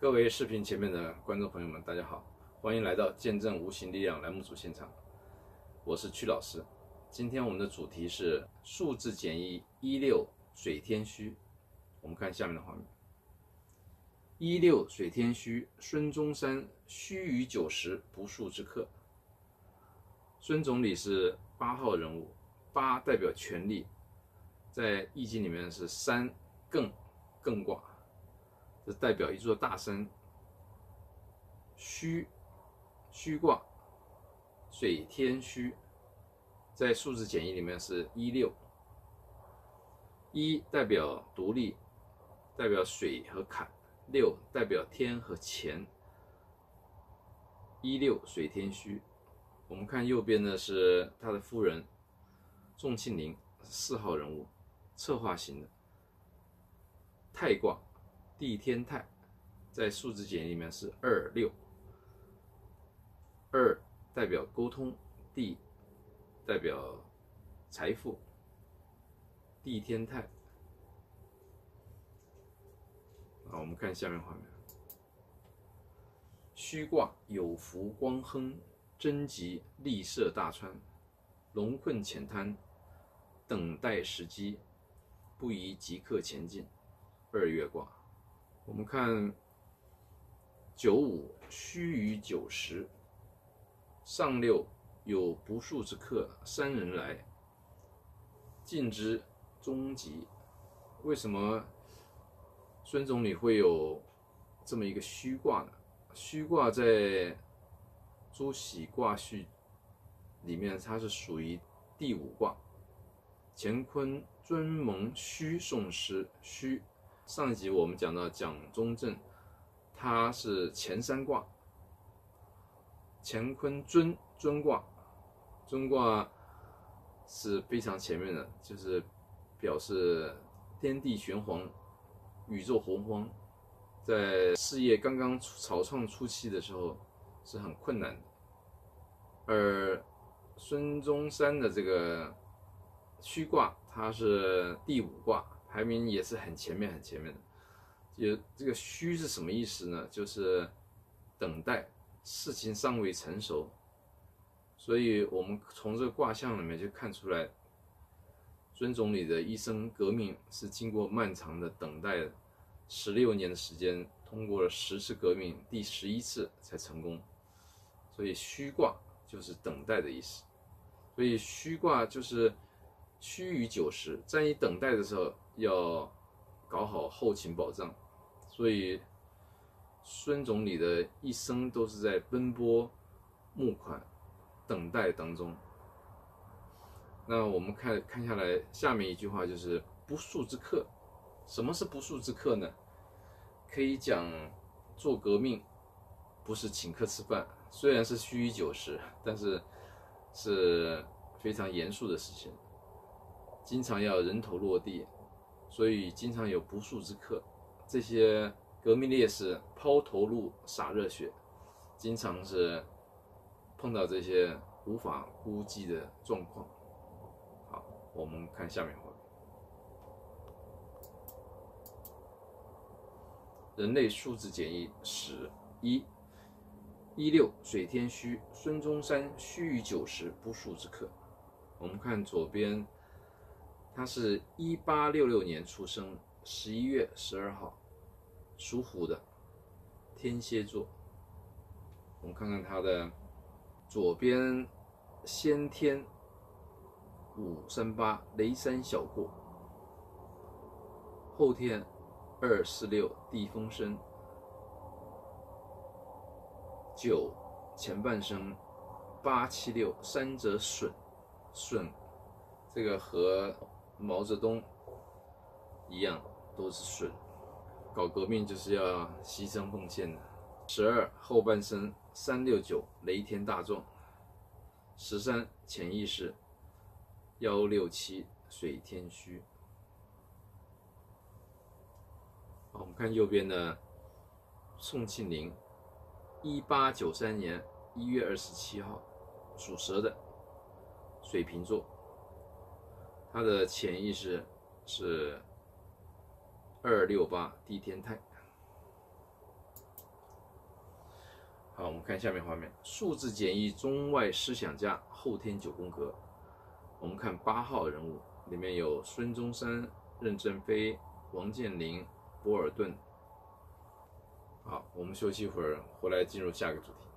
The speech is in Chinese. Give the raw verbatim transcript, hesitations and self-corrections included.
各位视频前面的观众朋友们，大家好，欢迎来到见证无形力量栏目组现场，我是曲老师。今天我们的主题是数字简易一六水天虚。我们看下面的画面，一六水天虚，孙中山须臾九十不速之客。孙总理是八号人物，八代表权力，在易经里面是山艮艮卦。 这代表一座大山，虚，虚卦，水天虚，在数字简易里面是一六。一代表独立，代表水和坎；六代表天和乾。一六水天虚。我们看右边的是他的夫人仲庆龄，四号人物，策划型的，泰卦。 地天泰，在数字简易里面是二六，二代表沟通，地代表财富，地天泰。啊，我们看下面画面，虚卦有福光亨，贞吉利涉大川，龙困浅滩，等待时机，不宜即刻前进。二月卦。 我们看九五须臾九十，上六有不速之客，三人来，进之终极。为什么孙总理会有这么一个虚卦呢？虚卦在朱熹卦序里面，它是属于第五卦。乾坤尊蒙虚诵诗虚。 上一集我们讲到蒋中正，他是乾三卦，乾坤尊尊卦，尊卦是非常前面的，就是表示天地玄黄，宇宙洪荒，在事业刚刚草创初期的时候是很困难的。而孙中山的这个虚卦，它是第五卦。 排名也是很前面很前面的，也这个虚是什么意思呢？就是等待，事情尚未成熟，所以我们从这个卦象里面就看出来，孙总理的一生革命是经过漫长的等待的，十六年的时间，通过了十次革命，第十一次才成功，所以虚卦就是等待的意思，所以虚卦就是须臾九十，在你等待的时候。 要搞好后勤保障，所以孙总理的一生都是在奔波、募款、等待当中。那我们看看下来，下面一句话就是不速之客。什么是不速之客呢？可以讲做革命不是请客吃饭，虽然是须臾九十，但是是非常严肃的事情，经常要人头落地。 所以经常有不速之客，这些革命烈士抛头颅洒热血，经常是碰到这些无法估计的状况。好，我们看下面画面。人类数字简易史一，一六水天虚，孙中山须臾九十不速之客。我们看左边。 他是一八六六年出生，十一月十二号，属虎的，天蝎座。我们看看他的左边，先天五三八雷山小过，后天二四六地风生，九前半生八七六三者损，损这个和。 毛泽东一样都是损，搞革命就是要牺牲奉献的。十二后半生三六九雷天大壮，十三潜意识幺六七水天虚。我们看右边的宋庆龄，一八九三年一月二十七号，属蛇的，水瓶座。 他的潜意识是二六八地天泰，好，我们看下面画面，数字简易中外思想家，后天九宫格。我们看八号人物，里面有孙中山、任正非、王健林、博尔顿。好，我们休息一会儿，回来进入下个主题。